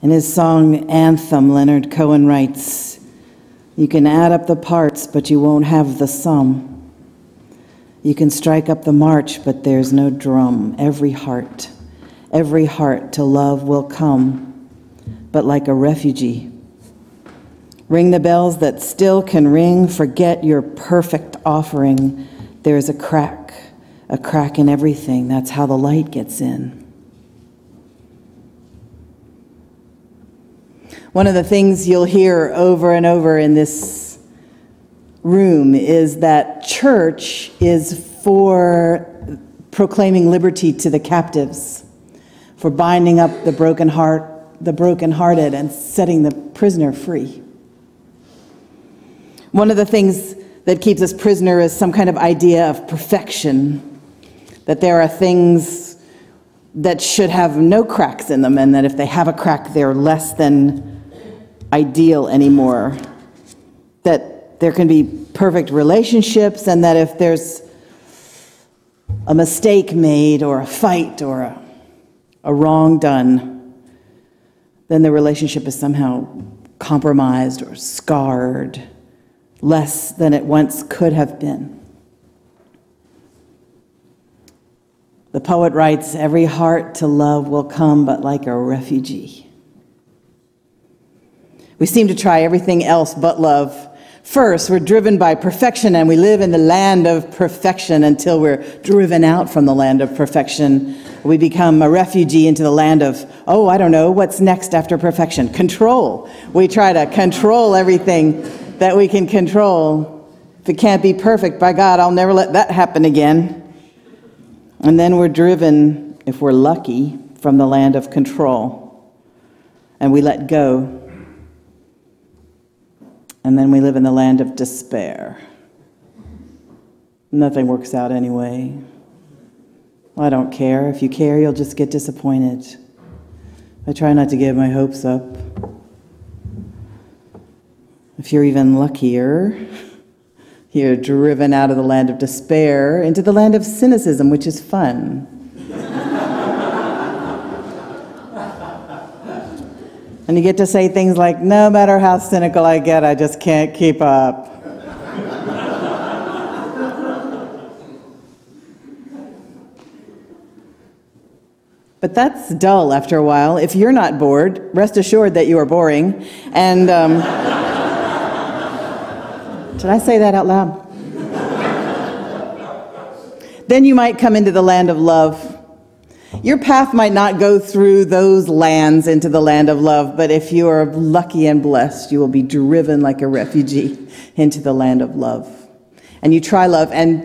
In his song, Anthem, Leonard Cohen writes, "You can add up the parts, but you won't have the sum. You can strike up the march, but there's no drum. Every heart to love will come, but like a refugee. Ring the bells that still can ring. Forget your perfect offering. There's a crack in everything. That's how the light gets in." One of the things you'll hear over and over in this room is that church is for proclaiming liberty to the captives, for binding up the broken heart, the brokenhearted, and setting the prisoner free. One of the things that keeps us prisoner is some kind of idea of perfection, that there are things that should have no cracks in them, and that if they have a crack, they're less than ideal anymore, that there can be perfect relationships, and that if there's a mistake made or a fight or a wrong done, then the relationship is somehow compromised or scarred, less than it once could have been. The poet writes, "Every heart to love will come, but like a refugee." We seem to try everything else but love. First, we're driven by perfection, and we live in the land of perfection until we're driven out from the land of perfection. We become a refugee into the land of, oh, I don't know, what's next after perfection? Control. We try to control everything that we can control. If it can't be perfect, by God, I'll never let that happen again. And then we're driven, if we're lucky, from the land of control, and we let go. And then we live in the land of despair. Nothing works out anyway. I don't care. If you care, you'll just get disappointed. I try not to give my hopes up. If you're even luckier, you're driven out of the land of despair into the land of cynicism, which is fun. And you get to say things like, no matter how cynical I get, I just can't keep up. But that's dull after a while. If you're not bored, rest assured that you are boring. And did I say that out loud? Then you might come into the land of love. Your path might not go through those lands into the land of love, but if you are lucky and blessed, you will be driven like a refugee into the land of love. And you try love, and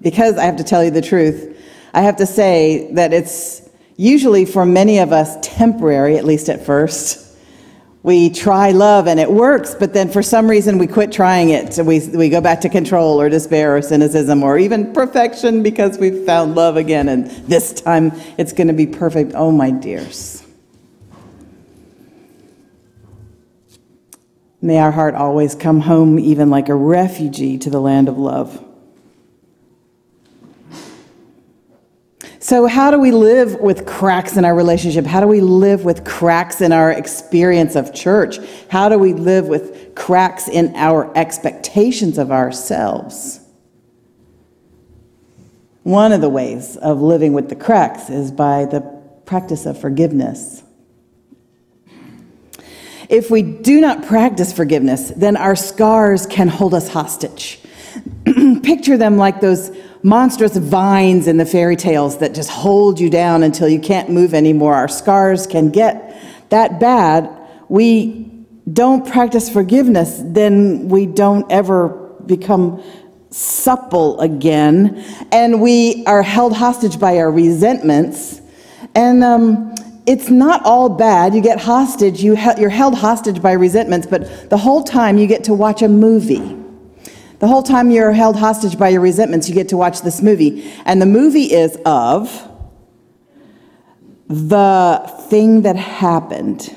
because I have to tell you the truth, I have to say that it's usually for many of us temporary, at least at first. We try love and it works, but then for some reason we quit trying it. So we go back to control or despair or cynicism or even perfection because we've found love again, and this time it's going to be perfect. Oh, my dears. May our heart always come home, even like a refugee, to the land of love. So how do we live with cracks in our relationship? How do we live with cracks in our experience of church? How do we live with cracks in our expectations of ourselves? One of the ways of living with the cracks is by the practice of forgiveness. If we do not practice forgiveness, then our scars can hold us hostage. Picture them like those monstrous vines in the fairy tales that just hold you down until you can't move anymore. Our scars can get that bad. We don't practice forgiveness, then we don't ever become supple again, and we are held hostage by our resentments. And it's not all bad. You get hostage. You're held hostage by resentments, but the whole time you get to watch a movie. The whole time you're held hostage by your resentments, you get to watch this movie. And the movie is of the thing that happened.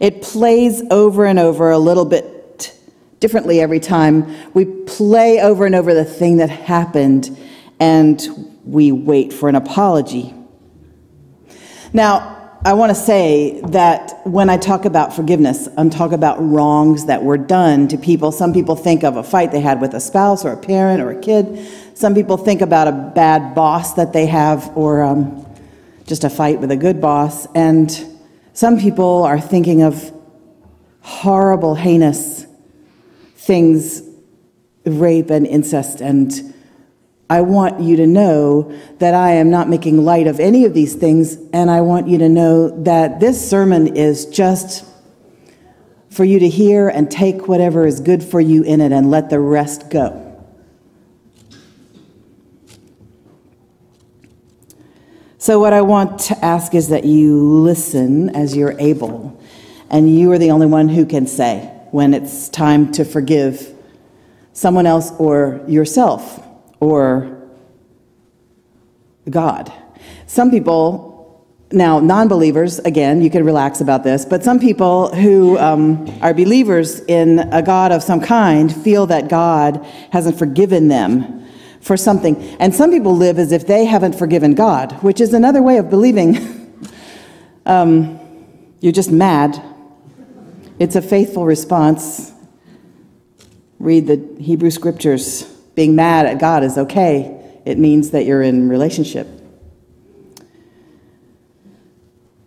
It plays over and over a little bit differently every time. We play over and over the thing that happened, and we wait for an apology. Now, I want to say that when I talk about forgiveness, I'm talking about wrongs that were done to people. Some people think of a fight they had with a spouse or a parent or a kid. Some people think about a bad boss that they have, or just a fight with a good boss. And some people are thinking of horrible, heinous things, rape and incest. And I want you to know that I am not making light of any of these things, and I want you to know that this sermon is just for you to hear and take whatever is good for you in it and let the rest go. So what I want to ask is that you listen as you're able, and you are the only one who can say when it's time to forgive someone else or yourself or God. Some people, now non-believers, again, you can relax about this, but some people who are believers in a God of some kind feel that God hasn't forgiven them for something. And some people live as if they haven't forgiven God, which is another way of believing. You're just mad. It's a faithful response. Read the Hebrew scriptures. Being mad at God is okay. It means that you're in relationship.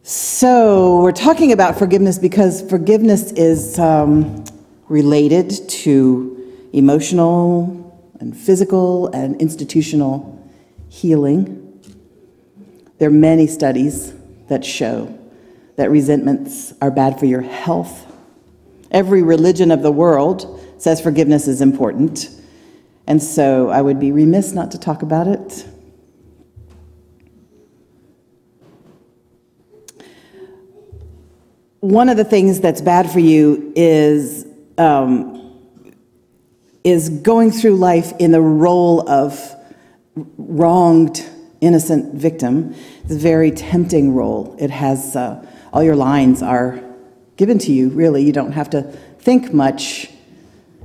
So we're talking about forgiveness because forgiveness is related to emotional and physical and institutional healing. There are many studies that show that resentments are bad for your health. Every religion of the world says forgiveness is important. And so I would be remiss not to talk about it. One of the things that's bad for you is going through life in the role of wronged, innocent victim. It's a very tempting role. It has all your lines are given to you, really. You don't have to think much.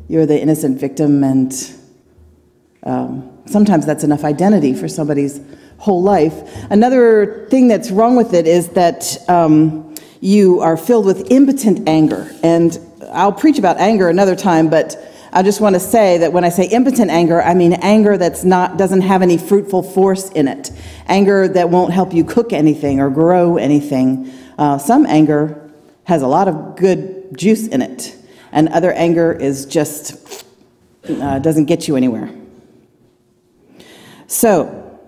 You're the innocent victim, and sometimes that's enough identity for somebody's whole life. Another thing that's wrong with it is that you are filled with impotent anger. And I'll preach about anger another time, but I just want to say that when I say impotent anger, I mean anger that's doesn't have any fruitful force in it. Anger that won't help you cook anything or grow anything. Some anger has a lot of good juice in it, and other anger is just doesn't get you anywhere. So,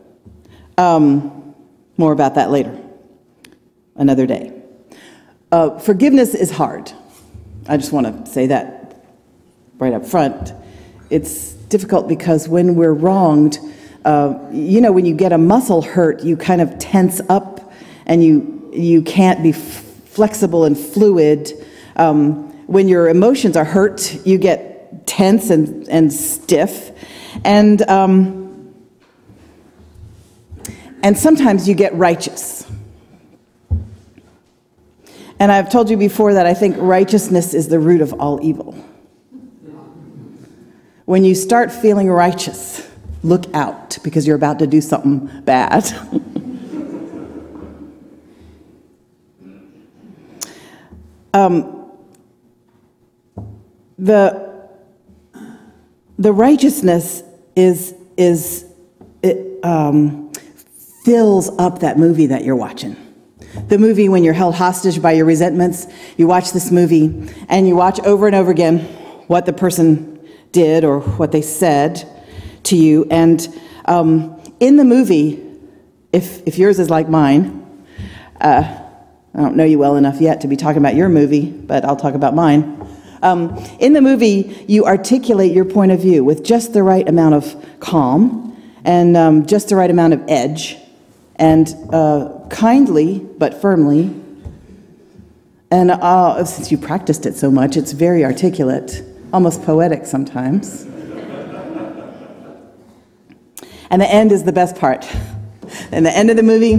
more about that later, another day. Forgiveness is hard. I just want to say that right up front. It's difficult because when we're wronged, you know, when you get a muscle hurt, you kind of tense up and you can't be flexible and fluid. When your emotions are hurt, you get tense and stiff. And sometimes you get righteous. And I've told you before that I think righteousness is the root of all evil. When you start feeling righteous, look out, because you're about to do something bad. The righteousness fills up that movie that you're watching. The movie when you're held hostage by your resentments, you watch this movie and you watch over and over again what the person did or what they said to you. And in the movie, if yours is like mine, I don't know you well enough yet to be talking about your movie, but I'll talk about mine. In the movie, you articulate your point of view with just the right amount of calm and just the right amount of edge, and kindly but firmly. And since you practiced it so much, it's very articulate, almost poetic sometimes. And the end is the best part. In the end of the movie,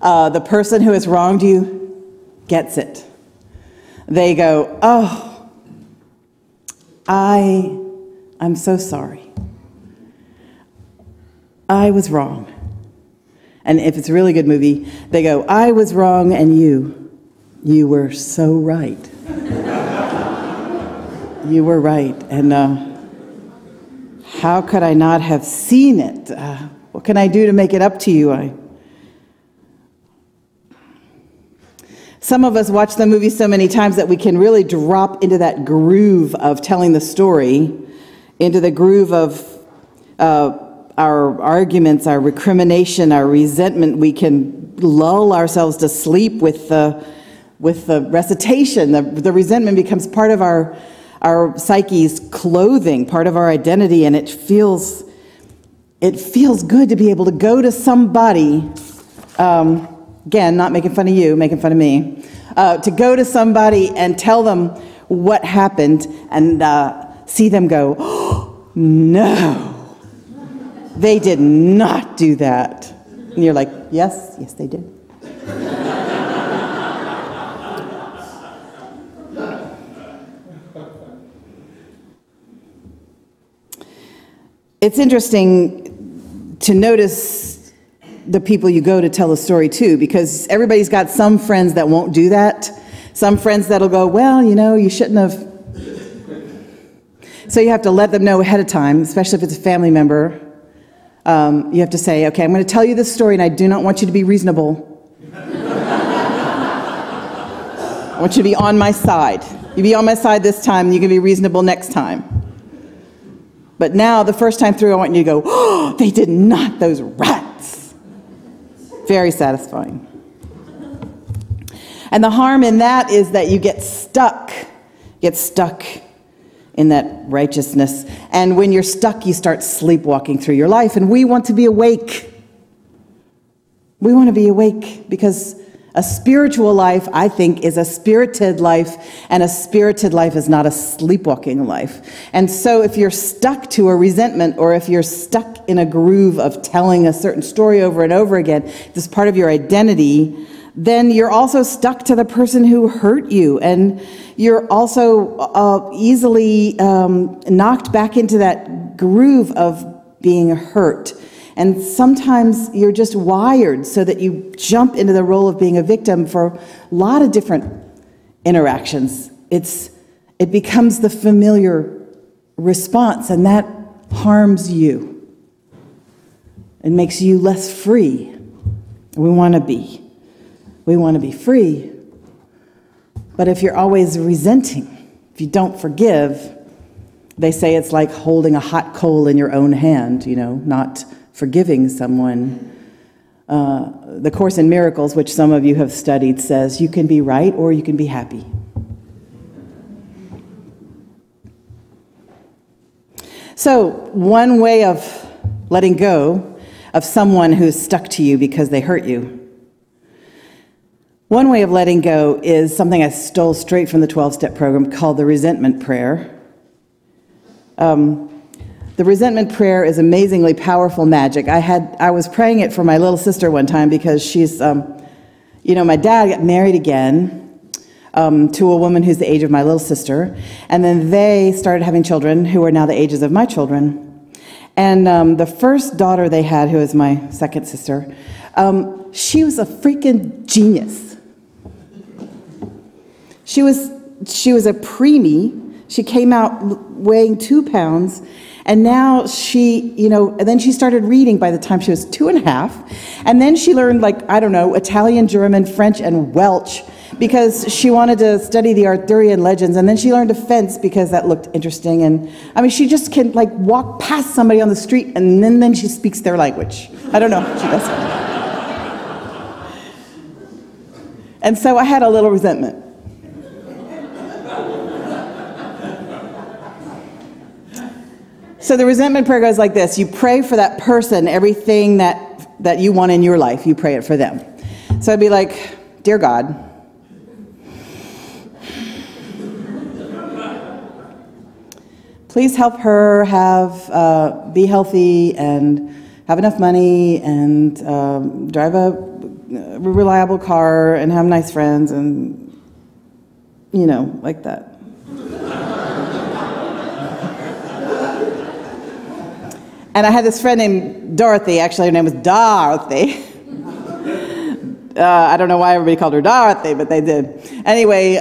the person who has wronged you gets it. They go, "Oh, I'm so sorry. I was wrong, and if it's a really good movie, they go, I was wrong and you were so right. You were right. And how could I not have seen it? What can I do to make it up to you? Some of us watch the movie so many times that we can really drop into that groove of telling the story, into the groove of our arguments, our recrimination, our resentment. We can lull ourselves to sleep with the recitation. The resentment becomes part of our psyche's clothing, part of our identity, and it feels good to be able to go to somebody. Again, not making fun of you, making fun of me, to go to somebody and tell them what happened and see them go, oh, no, they did not do that. And you're like, yes, yes, they did. It's interesting to notice the people you go to tell a story to, because everybody's got some friends that won't do that. Some friends that'll go, well, you know, you shouldn't have. So you have to let them know ahead of time, especially if it's a family member. You have to say, okay, I'm going to tell you this story and I do not want you to be reasonable. I want you to be on my side. You be on my side this time, you can be reasonable next time. But now, the first time through, I want you to go, oh, they did not, those rats. Very satisfying. And the harm in that is that you get stuck in that righteousness. And when you're stuck, you start sleepwalking through your life. And we want to be awake. We want to be awake because a spiritual life, I think, is a spirited life, and a spirited life is not a sleepwalking life. And so if you're stuck to a resentment, or if you're stuck in a groove of telling a certain story over and over again, this part of your identity, then you're also stuck to the person who hurt you, and you're also easily knocked back into that groove of being hurt. And sometimes you're just wired so that you jump into the role of being a victim for a lot of different interactions. It becomes the familiar response, and that harms you. It makes you less free. We want to be free. But if you're always resenting, if you don't forgive, they say it's like holding a hot coal in your own hand, you know, not forgiving someone. The Course in Miracles, which some of you have studied, says you can be right or you can be happy. So one way of letting go of someone who's stuck to you because they hurt you, one way of letting go is something I stole straight from the 12-step program called the resentment prayer. The resentment prayer is amazingly powerful magic. I was praying it for my little sister one time because she's, you know, my dad got married again to a woman who's the age of my little sister, and then they started having children who are now the ages of my children. And the first daughter they had, who is my second sister, she was a freaking genius. She was a preemie. She came out weighing 2 pounds. And now she, you know, and then she started reading by the time she was 2 and a half. And then she learned, like, I don't know, Italian, German, French, and Welsh because she wanted to study the Arthurian legends. And then she learned to fence because that looked interesting. And, I mean, she just can, like, walk past somebody on the street and then she speaks their language. I don't know how she does it. And so I had a little resentment. So the resentment prayer goes like this. You pray for that person, everything that you want in your life, you pray it for them. So I'd be like, dear God, please help her be healthy and have enough money and drive a reliable car and have nice friends and, you know, like that. And I had this friend named Dorothy, actually her name was Dorothy. I don't know why everybody called her Dorothy, but they did. Anyway,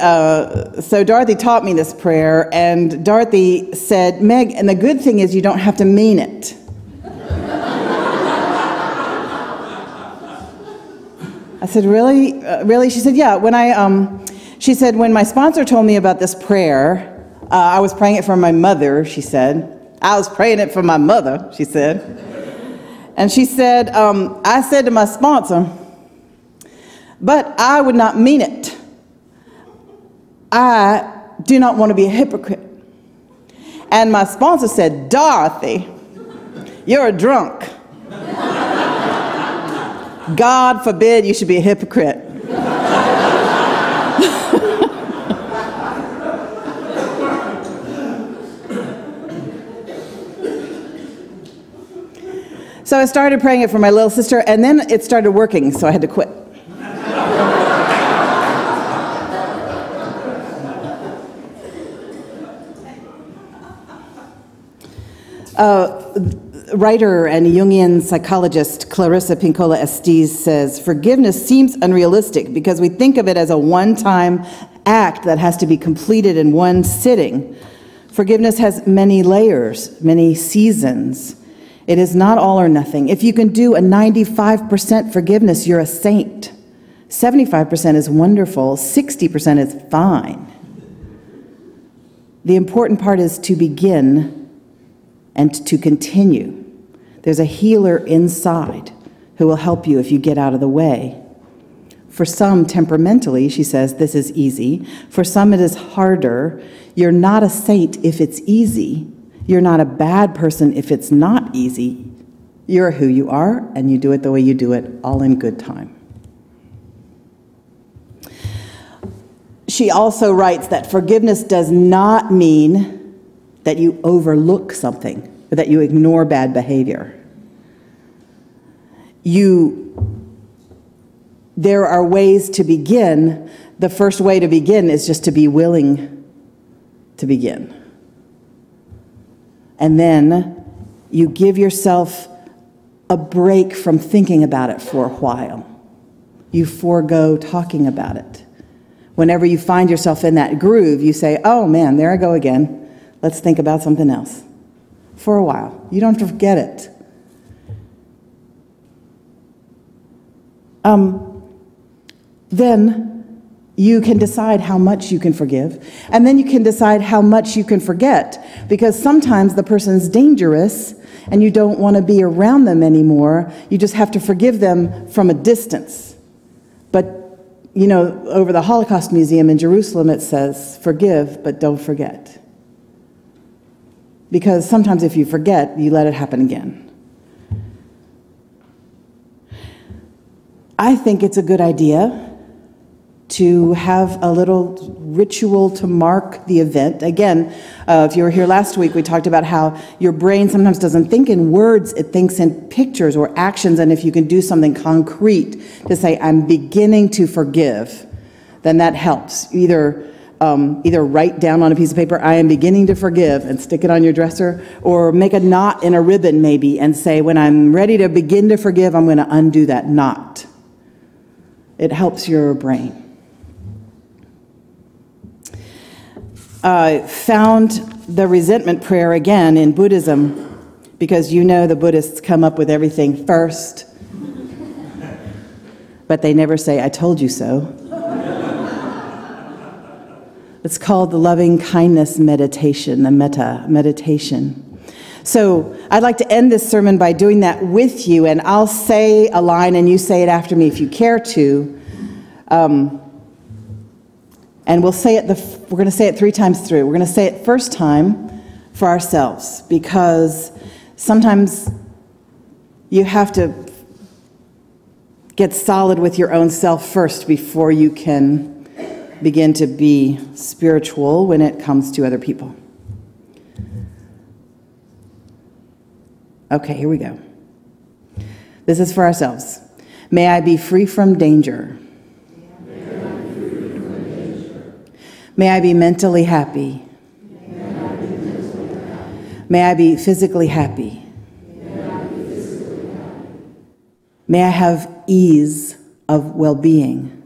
so Dorothy taught me this prayer, and Dorothy said, "Meg, and the good thing is you don't have to mean it." I said, "Really? Really?" She said, "Yeah. When I, she said, when my sponsor told me about this prayer, I was praying it for my mother," she said. "I was praying it for my mother," she said. And she said, "I said to my sponsor, but I would not mean it. I do not want to be a hypocrite. And my sponsor said, 'Dorothy, you're a drunk. God forbid you should be a hypocrite.'" So I started praying it for my little sister, and then it started working, so I had to quit. Writer and Jungian psychologist Clarissa Pinkola Estes says, "Forgiveness seems unrealistic because we think of it as a one-time act that has to be completed in one sitting. Forgiveness has many layers, many seasons. It is not all or nothing. If you can do a 95% forgiveness, you're a saint. 75% is wonderful, 60% is fine. The important part is to begin and to continue. There's a healer inside who will help you if you get out of the way. For some, temperamentally," she says, "this is easy. For some, it is harder. You're not a saint if it's easy. You're not a bad person if it's not easy. You're who you are, and you do it the way you do it, all in good time." She also writes that forgiveness does not mean that you overlook something, or that you ignore bad behavior. There are ways to begin. The first way to begin is just to be willing to begin. And then you give yourself a break from thinking about it for a while. You forego talking about it. Whenever you find yourself in that groove, you say, "Oh man, there I go again. Let's think about something else." For a while. You don't have to forget it. Then you can decide how much you can forgive, and then you can decide how much you can forget, because sometimes the person's dangerous and you don't want to be around them anymore. You just have to forgive them from a distance. But, you know, over the Holocaust Museum in Jerusalem it says, "Forgive, but don't forget." Because sometimes if you forget, you let it happen again. I think it's a good idea to have a little ritual to mark the event. Again, if you were here last week, we talked about how your brain sometimes doesn't think in words, it thinks in pictures or actions, and if you can do something concrete to say, "I'm beginning to forgive," then that helps. Either write down on a piece of paper, "I am beginning to forgive," and stick it on your dresser, or make a knot in a ribbon maybe and say, "When I'm ready to begin to forgive, I'm going to undo that knot." It helps your brain. I found the resentment prayer again in Buddhism, because you know the Buddhists come up with everything first, but they never say, "I told you so." It's called the loving kindness meditation, the metta meditation. So I'd like to end this sermon by doing that with you, and I'll say a line and you say it after me if you care to. And we'll say it, we're going to say it 3 times through. We're going to say it first time for ourselves, because sometimes you have to get solid with your own self first before you can begin to be spiritual when it comes to other people. Okay, here we go. This is for ourselves. May I be free from danger. May I be mentally happy. May I be physically happy. May I have ease of well-being.